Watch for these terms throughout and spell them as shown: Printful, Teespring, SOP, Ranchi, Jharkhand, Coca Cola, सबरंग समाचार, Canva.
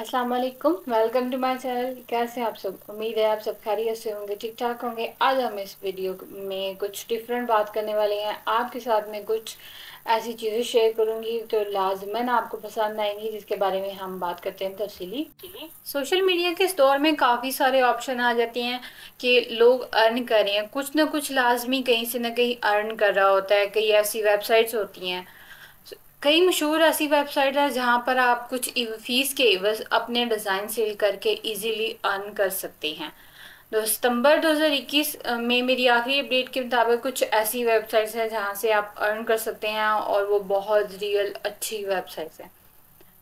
अस्सलाम वालेकुम, welcome to my channel. कैसे हैं आप सब? उम्मीद है आप सब खैरियत से होंगे, ठीक ठाक होंगे। आज हम इस वीडियो में कुछ डिफरेंट बात करने वाले हैं। आपके साथ में कुछ ऐसी चीज़ें शेयर करूंगी तो लाजमन आपको पसंद आएंगी, जिसके बारे में हम बात करते हैं तफसीली। सोशल मीडिया के इस दौर में काफ़ी सारे ऑप्शन आ जाते हैं कि लोग अर्न कर रहे हैं, कुछ ना कुछ लाजमी कहीं से ना कहीं अर्न कर रहा होता है। कई ऐसी वेबसाइट्स होती हैं, कई मशहूर ऐसी वेबसाइट है जहाँ पर आप कुछ फीस के एवज अपने डिज़ाइन सेल करके इजीली अर्न कर सकते हैं। सितंबर 2021 में मेरी आखिरी अपडेट के मुताबिक कुछ ऐसी वेबसाइट्स हैं जहाँ से आप अर्न कर सकते हैं, और वो बहुत रियल अच्छी वेबसाइट्स हैं।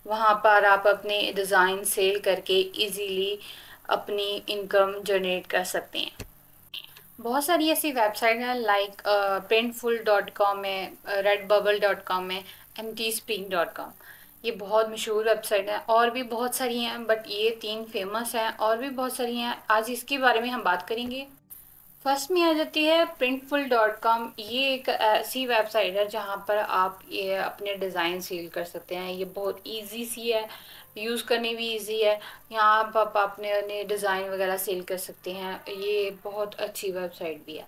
वहाँ पर आप अपने डिज़ाइन सेल करके इजीली अपनी इनकम जनरेट कर सकते हैं। बहुत सारी ऐसी वेबसाइट हैं लाइक printful.com है, redbubble.com है, teespring.com। ये बहुत मशहूर वेबसाइट है, और भी बहुत सारी हैं बट ये तीन फेमस हैं, और भी बहुत सारी हैं। आज इसके बारे में हम बात करेंगे। फर्स्ट में आ जाती है printful.com। ये एक ऐसी वेबसाइट है जहाँ पर आप ये अपने डिज़ाइन सेल कर सकते हैं। ये बहुत इजी सी है, यूज़ करने भी इजी है। यहाँ आप अपने डिज़ाइन वगैरह सेल कर सकते हैं। ये बहुत अच्छी वेबसाइट भी है।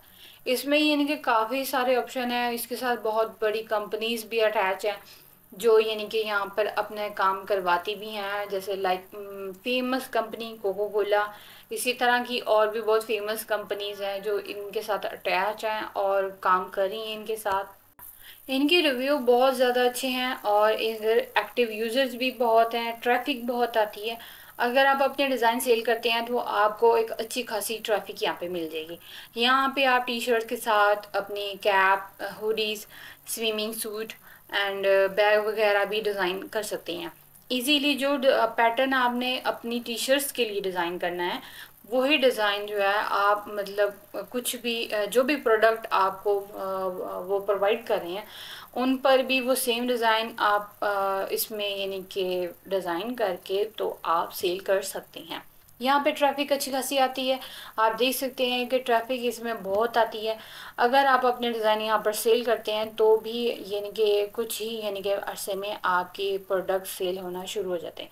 इसमें यानी कि काफ़ी सारे ऑप्शन हैं। इसके साथ बहुत बड़ी कंपनीज़ भी अटैच हैं जो यानी कि यहाँ पर अपना काम करवाती भी हैं, जैसे like famous company Coca Cola. इसी तरह की और भी बहुत फेमस कंपनीज़ हैं जो इनके साथ अटैच हैं और काम कर रही हैं इनके साथ। इनके रिव्यू बहुत ज़्यादा अच्छे हैं, और इधर एक्टिव यूज़र्स भी बहुत हैं, ट्रैफिक बहुत आती है। अगर आप अपने डिज़ाइन सेल करते हैं तो आपको एक अच्छी खासी ट्रैफिक यहाँ पे मिल जाएगी। यहाँ पे आप टी शर्ट के साथ अपनी cap, hoodies, swimming suit and bag वगैरह भी डिज़ाइन कर सकते हैं इजीली। जो पैटर्न आपने अपनी टी शर्ट्स के लिए डिज़ाइन करना है, वही डिज़ाइन जो है आप मतलब कुछ भी जो भी प्रोडक्ट आपको वो प्रोवाइड कर रहे हैं उन पर भी वो सेम डिज़ाइन आप इसमें यानी कि डिज़ाइन करके तो आप सेल कर सकते हैं। यहाँ पे ट्रैफिक अच्छी खासी आती है। आप देख सकते हैं कि ट्रैफिक इसमें बहुत आती है। अगर आप अपने डिज़ाइन यहाँ पर सेल करते हैं तो भी यानी कि कुछ ही यानी कि अरसे में आपके प्रोडक्ट सेल होना शुरू हो जाते हैं।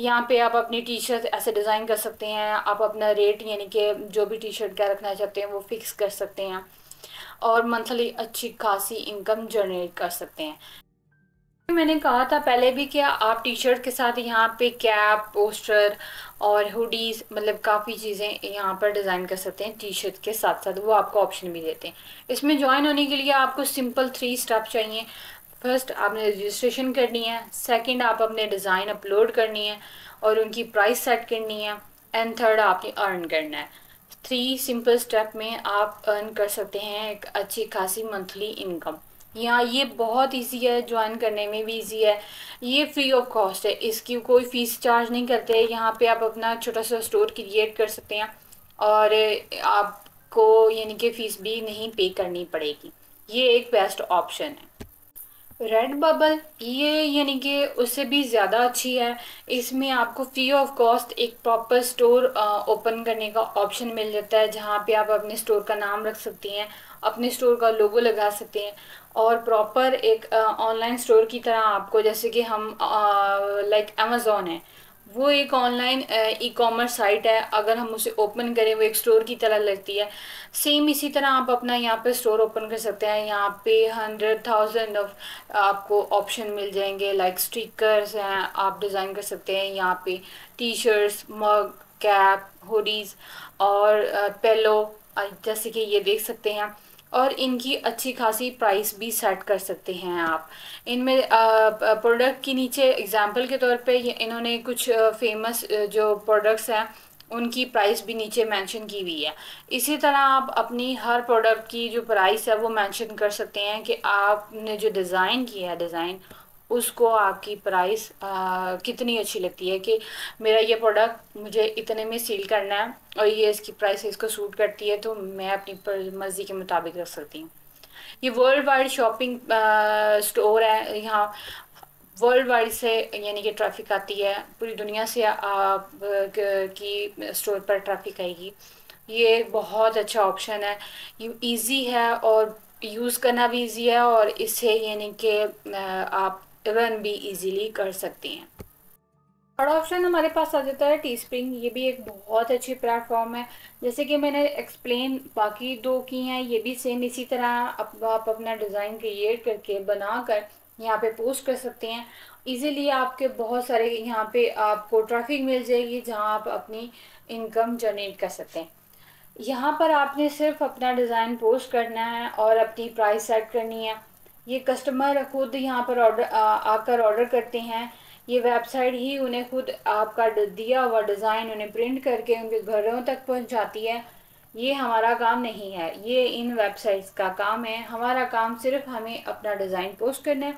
यहाँ पे आप अपनी टी शर्ट ऐसे डिज़ाइन कर सकते हैं। आप अपना रेट यानी कि जो भी टी शर्ट का रखना चाहते हैं वो फ़िक्स कर सकते हैं, और मंथली अच्छी खासी इनकम जनरेट कर सकते हैं। मैंने कहा था पहले भी कि आप टी शर्ट के साथ यहाँ पे कैप, पोस्टर और हुडीज़ मतलब काफ़ी चीज़ें यहाँ पर डिज़ाइन कर सकते हैं टी शर्ट के साथ साथ। वो आपको ऑप्शन भी देते हैं। इसमें ज्वाइन होने के लिए आपको सिंपल 3 स्टेप चाहिए। फर्स्ट आपने रजिस्ट्रेशन करनी है, सेकंड आप अपने डिज़ाइन अपलोड करनी है और उनकी प्राइस सेट करनी है, एंड थर्ड आपने अर्न करना है। 3 सिंपल स्टेप में आप अर्न कर सकते हैं एक अच्छी खासी मंथली इनकम। यहाँ ये बहुत इजी है, ज्वाइन करने में भी इजी है। ये फ्री ऑफ कॉस्ट है, इसकी कोई फीस चार्ज नहीं करते। यहाँ पे आप अपना छोटा सा स्टोर क्रिएट कर सकते हैं और आपको यानी कि फ़ीस भी नहीं पे करनी पड़ेगी। ये एक बेस्ट ऑप्शन है। रेड बबल ये यानी कि उससे भी ज़्यादा अच्छी है। इसमें आपको फ्री ऑफ कॉस्ट एक प्रॉपर स्टोर ओपन करने का ऑप्शन मिल जाता है, जहाँ पे आप अपने स्टोर का नाम रख सकते हैं, अपने स्टोर का लोगो लगा सकते हैं, और प्रॉपर एक ऑनलाइन स्टोर की तरह आपको, जैसे कि हम लाइक अमेज़ॉन है, वो एक ऑनलाइन ई कॉमर्स साइट है। अगर हम उसे ओपन करें वो एक स्टोर की तरह लगती है। सेम इसी तरह आप अपना यहाँ पे स्टोर ओपन कर सकते हैं। यहाँ पे 100,000 ऑफ आपको ऑप्शन मिल जाएंगे, लाइक स्टिकर्स हैं, आप डिज़ाइन कर सकते हैं। यहाँ पे T shirts, mug, cap, hoodies और पेलो, जैसे कि ये देख सकते हैं, और इनकी अच्छी खासी प्राइस भी सेट कर सकते हैं आप। इनमें प्रोडक्ट के नीचे एग्जांपल के तौर पे इन्होंने कुछ फेमस जो प्रोडक्ट्स हैं उनकी प्राइस भी नीचे मेंशन की हुई है। इसी तरह आप अपनी हर प्रोडक्ट की जो प्राइस है वो मेंशन कर सकते हैं कि आपने जो डिज़ाइन किया है डिज़ाइन उसको आपकी प्राइस कितनी अच्छी लगती है, कि मेरा ये प्रोडक्ट मुझे इतने में सेल करना है और ये इसकी प्राइस इसको सूट करती है, तो मैं अपनी मर्ज़ी के मुताबिक रख सकती हूँ। ये वर्ल्ड वाइड शॉपिंग स्टोर है। यहाँ वर्ल्ड वाइड से यानी कि ट्रैफिक आती है, पूरी दुनिया से आप की स्टोर पर ट्रैफिक आएगी। ये बहुत अच्छा ऑप्शन है, ये ईजी है और यूज़ करना भी ईजी है, और इससे यानी कि आप रन भी इजीली कर सकते हैं। बड़ा ऑप्शन हमारे पास आ जाता है टीस्प्रिंग। ये भी एक बहुत अच्छी प्लेटफॉर्म है, जैसे कि मैंने एक्सप्लेन बाकी दो की हैं, ये भी सेम इसी तरह आप अपना डिज़ाइन क्रिएट करके बनाकर यहाँ पे पोस्ट कर सकते हैं इजीली। आपके बहुत सारे यहाँ पे आपको ट्रैफिक मिल जाएगी जहाँ आप अपनी इनकम जनरेट कर सकते हैं। यहाँ पर आपने सिर्फ अपना डिज़ाइन पोस्ट करना है और अपनी प्राइस सेट करनी है। ये कस्टमर खुद यहाँ पर आकर ऑर्डर करते हैं। ये वेबसाइट ही उन्हें खुद आपका दिया हुआ डिज़ाइन उन्हें प्रिंट करके उनके घरों तक पहुंचाती है। ये हमारा काम नहीं है, ये इन वेबसाइट्स का काम है। हमारा काम सिर्फ हमें अपना डिज़ाइन पोस्ट करना है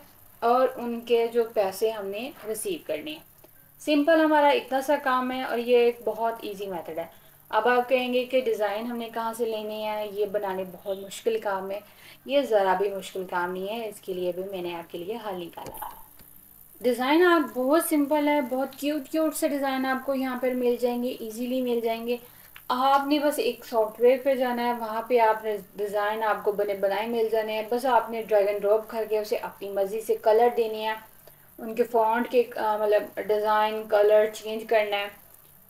और उनके जो पैसे हमने रिसीव करने हैं। सिंपल हमारा इतना सा काम है और ये एक बहुत इजी मेथड है। अब आप कहेंगे कि डिज़ाइन हमने कहाँ से लेने हैं, ये बनाने बहुत मुश्किल काम है। ये ज़रा भी मुश्किल काम नहीं है, इसके लिए भी मैंने आपके लिए हल निकाला है। डिज़ाइन आप बहुत सिंपल है, बहुत क्यूट से डिज़ाइन आपको यहाँ पर मिल जाएंगे, इजीली मिल जाएंगे। आपने बस एक सॉफ्टवेयर पे जाना है, वहाँ पे आप डिज़ाइन आपको बने बनाए मिल जाने हैं। बस आपने ड्रैग एंड ड्रॉप करके उसे अपनी मर्ज़ी से कलर देने हैं, उनके फॉन्ट के मतलब डिज़ाइन कलर चेंज करना है।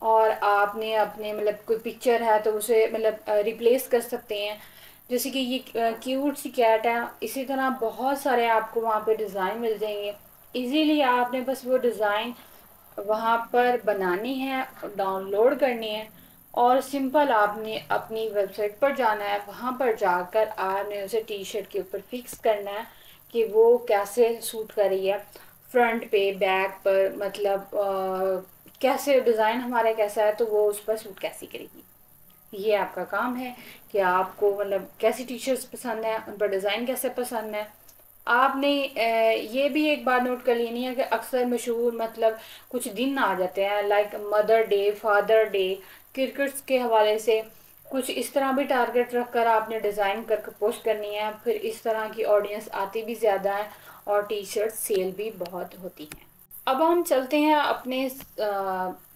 और आपने अपने मतलब कोई पिक्चर है तो उसे मतलब रिप्लेस कर सकते हैं, जैसे कि ये क्यूट सी कैट है। इसी तरह बहुत सारे आपको वहाँ पर डिज़ाइन मिल जाएंगे इजीली। आपने बस वो डिज़ाइन वहाँ पर बनानी है, डाउनलोड करनी है और सिंपल आपने अपनी वेबसाइट पर जाना है। वहाँ पर जाकर आपने उसे टी-शर्ट के ऊपर फिक्स करना है कि वो कैसे सूट कर रही है, फ्रंट पे बैक पर, मतलब कैसे डिज़ाइन हमारा कैसा है तो वो उस पर सूट कैसी करेगी। ये आपका काम है कि आपको मतलब कैसी टी-शर्ट्स पसंद है, उन पर डिज़ाइन कैसे पसंद है। आपने ये भी एक बार नोट कर लेनी है कि अक्सर मशहूर मतलब कुछ दिन आ जाते हैं, like mother day, father day, crickets के हवाले से कुछ इस तरह भी टारगेट रखकर आपने डिज़ाइन करके पोस्ट करनी है। फिर इस तरह की ऑडियंस आती भी ज़्यादा है और टी शर्ट सेल भी बहुत होती हैं। अब हम चलते हैं अपने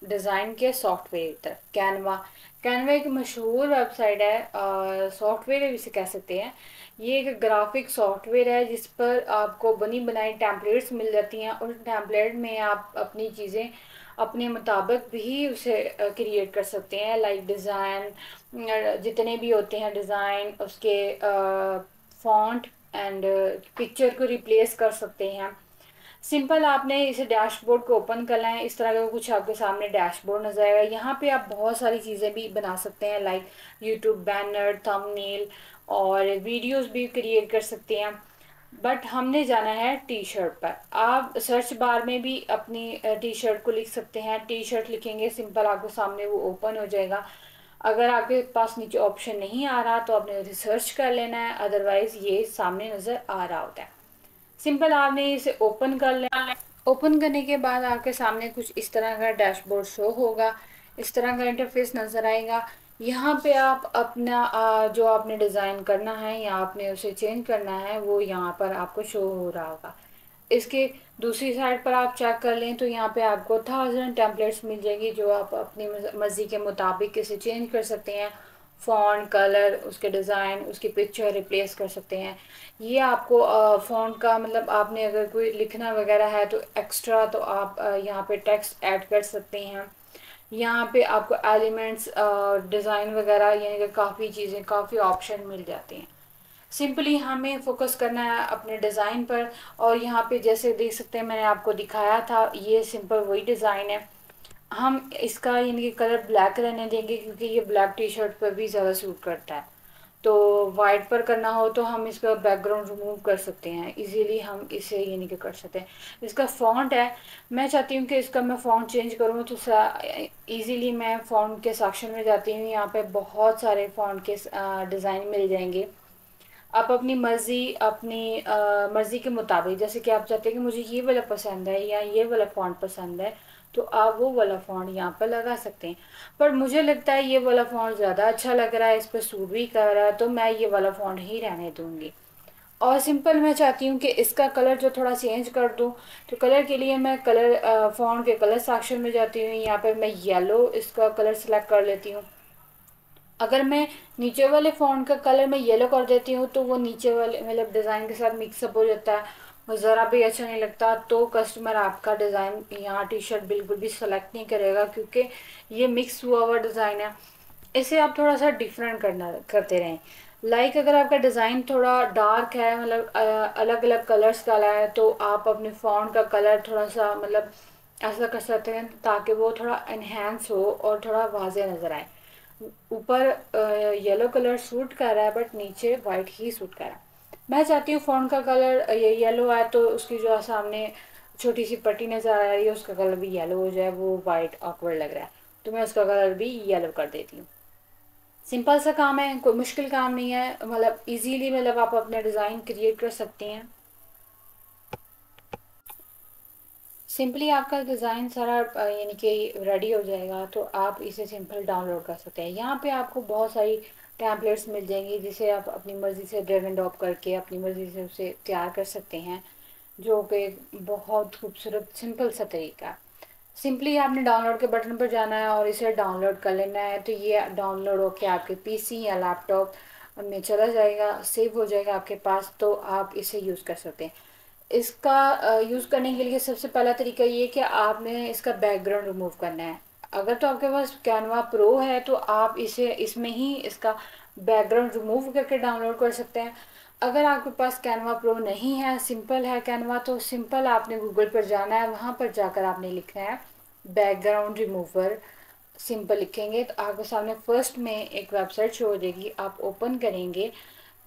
डिज़ाइन के सॉफ्टवेयर तक। कैनवा एक मशहूर वेबसाइट है, सॉफ्टवेयर इसे कह सकते हैं। ये एक ग्राफिक सॉफ्टवेयर है जिस पर आपको बनी बनाई टेम्पलेट्स मिल जाती हैं। उस टेम्पलेट में आप अपनी चीज़ें अपने मुताबिक भी उसे क्रिएट कर सकते हैं, लाइक डिज़ाइन जितने भी होते हैं, डिज़ाइन उसके फॉन्ट एंड पिक्चर को रिप्लेस कर सकते हैं। सिंपल आपने इसे डैशबोर्ड को ओपन करना है। इस तरह का कुछ आपके सामने डैशबोर्ड नजर आएगा। यहाँ पे आप बहुत सारी चीज़ें भी बना सकते हैं, लाइक यूट्यूब बैनर, थंबनेल और वीडियोस भी क्रिएट कर सकते हैं। बट हमने जाना है टी शर्ट पर। आप सर्च बार में भी अपनी टी शर्ट को लिख सकते हैं। टी शर्ट लिखेंगे, सिंपल आपके सामने वो ओपन हो जाएगा। अगर आपके पास नीचे ऑप्शन नहीं आ रहा तो आपने रिसर्च कर लेना है, अदरवाइज़ ये सामने नज़र आ रहा होता है। सिंपल आपने इसे ओपन कर लेना। ओपन करने के बाद आपके सामने कुछ इस तरह का डैशबोर्ड शो होगा, इस तरह का इंटरफेस नज़र आएगा। यहाँ पे आप अपना जो आपने डिज़ाइन करना है या आपने उसे चेंज करना है वो यहाँ पर आपको शो हो रहा होगा। इसके दूसरी साइड पर आप चेक कर लें तो यहाँ पे आपको 1000 टेम्पलेट्स मिल जाएगी जो आप अपनी मर्ज़ी के मुताबिक इसे चेंज कर सकते हैं। फ़ॉन्ट, कलर, उसके डिज़ाइन, उसकी पिक्चर रिप्लेस कर सकते हैं। ये आपको फ़ॉन्ट का मतलब आपने अगर कोई लिखना वगैरह है तो एक्स्ट्रा तो आप यहाँ पे टेक्स्ट ऐड कर सकते हैं। यहाँ पे आपको एलिमेंट्स, डिज़ाइन वगैरह यानी कि काफ़ी चीज़ें, काफ़ी ऑप्शन मिल जाते हैं। सिंपली हमें फोकस करना है अपने डिज़ाइन पर और यहाँ पे जैसे देख सकते हैं मैंने आपको दिखाया था ये सिंपल वही डिज़ाइन है। हम इसका यानी कि कलर ब्लैक रहने देंगे क्योंकि ये ब्लैक टी शर्ट पर भी ज़्यादा सूट करता है। तो वाइट पर करना हो तो हम इसका बैकग्राउंड रिमूव कर सकते हैं, इजीली हम इसे यानी कि कर सकते हैं। इसका फ़ॉन्ट है, मैं चाहती हूँ कि इसका मैं फ़ॉन्ट चेंज करूँ तो इजीली मैं फ़ॉन्ट के सेक्शन में जाती हूँ। यहाँ पे बहुत सारे फ़ॉन्ट के डिज़ाइन मिल जाएंगे। आप अपनी मर्ज़ी के मुताबिक, जैसे कि आप चाहते हैं कि मुझे ये वाला पसंद है या ये वाला फ़ॉन्ट पसंद है तो आप वो वाला फ़ॉन्ट यहाँ पर लगा सकते हैं। पर मुझे लगता है ये वाला फ़ॉन्ट ज़्यादा अच्छा लग रहा है, इस पर सूट भी कर रहा है तो मैं ये वाला फ़ॉन्ट ही रहने दूँगी। और सिंपल मैं चाहती हूँ कि इसका कलर जो थोड़ा चेंज कर दूँ तो कलर के लिए मैं कलर फ़ॉन्ट के कलर सेक्शन में जाती हूँ। यहाँ पर मैं येलो इसका कलर सेलेक्ट कर लेती हूँ। अगर मैं नीचे वाले फ़ॉन्ट का कलर मैं येलो कर देती हूँ तो वो नीचे वाले मतलब डिज़ाइन के साथ मिक्सअप हो जाता है। और ज़रा भी अच्छा नहीं लगता तो कस्टमर आपका डिज़ाइन यहाँ टी शर्ट बिल्कुल भी सेलेक्ट नहीं करेगा, क्योंकि ये मिक्स हुआ हुआ डिज़ाइन है। इसे आप थोड़ा सा डिफरेंट करते रहें। लाइक अगर आपका डिज़ाइन थोड़ा डार्क है, मतलब अलग अलग कलर्स का है, तो आप अपने फॉन्ट का कलर थोड़ा सा मतलब ऐसा कर सकते हैं ताकि वो थोड़ा इन्हेंस हो और थोड़ा वाज़े नज़र आए। ऊपर येलो कलर सूट कर रहा है बट नीचे वाइट ही सूट कर रहा है। मैं चाहती हूँ फ़ॉन्ट का कलर येलो आए तो उसकी जो सामने छोटी सी पट्टी नज़र आ रही है उसका कलर भी येलो हो जाए, वो वाइट ऑकवर्ड लग रहा है, तो मैं उसका कलर भी येलो कर देती हूँ। सिंपल सा काम है, कोई मुश्किल काम नहीं है, मतलब इजीली मतलब आप अपना डिज़ाइन क्रिएट कर सकते हैं। सिंपली आपका डिज़ाइन सारा यानी कि रेडी हो जाएगा, तो आप इसे सिंपल डाउनलोड कर सकते हैं। यहाँ पे आपको बहुत सारी टैम्पलेट्स मिल जाएंगी जिसे आप अपनी मर्ज़ी से ड्रैग एंड ड्रॉप करके अपनी मर्ज़ी से उसे तैयार कर सकते हैं, जो कि बहुत खूबसूरत सिंपल सा तरीका। सिंपली आपने डाउनलोड के बटन पर जाना है और इसे डाउनलोड कर लेना है। तो ये डाउनलोड होकर आपके PC या लैपटॉप में चला जाएगा, सेव हो जाएगा आपके पास, तो आप इसे यूज़ कर सकते हैं। इसका यूज़ करने के लिए सबसे पहला तरीका ये कि आपने इसका बैकग्राउंड रिमूव करना है। अगर तो आपके पास कैनवा प्रो है तो आप इसे इसमें ही इसका बैकग्राउंड रिमूव करके डाउनलोड कर सकते हैं। अगर आपके पास कैनवा प्रो नहीं है, सिंपल है कैनवा, तो सिंपल आपने गूगल पर जाना है, वहाँ पर जाकर आपने लिखना है बैकग्राउंड रिमूवर। सिंपल लिखेंगे तो आपके सामने फर्स्ट में एक वेबसाइट शो हो जाएगी, आप ओपन करेंगे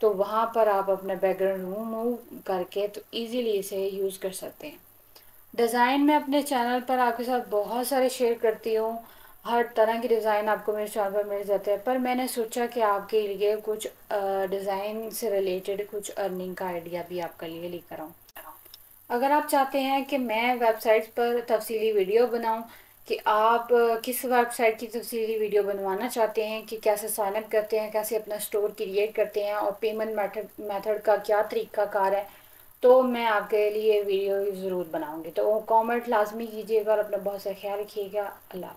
तो वहाँ पर आप अपना बैकग्राउंड रिमूव करके तो इजीली इसे यूज़ कर सकते हैं। डिज़ाइन मैं अपने चैनल पर आपके साथ बहुत सारे शेयर करती हूँ, हर तरह की डिज़ाइन आपको मेरे चैनल पर मिल जाते हैं, पर मैंने सोचा कि आपके लिए कुछ डिज़ाइन से रिलेटेड कुछ अर्निंग का आइडिया भी आपके लिए लेकर आऊँ। अगर आप चाहते हैं कि मैं वेबसाइट्स पर तफसीली वीडियो बनाऊँ कि आप किस वेबसाइट की तफसीली वीडियो बनवाना चाहते हैं, कि कैसे साइनअप करते हैं, कैसे अपना स्टोर क्रिएट करते हैं और पेमेंट मेथड का क्या तरीक़ाकार है, तो मैं आपके लिए वीडियो ज़रूर बनाऊंगी। तो कमेंट लाजमी कीजिएगा और अपना बहुत सा ख्याल रखिएगा। अल्लाह।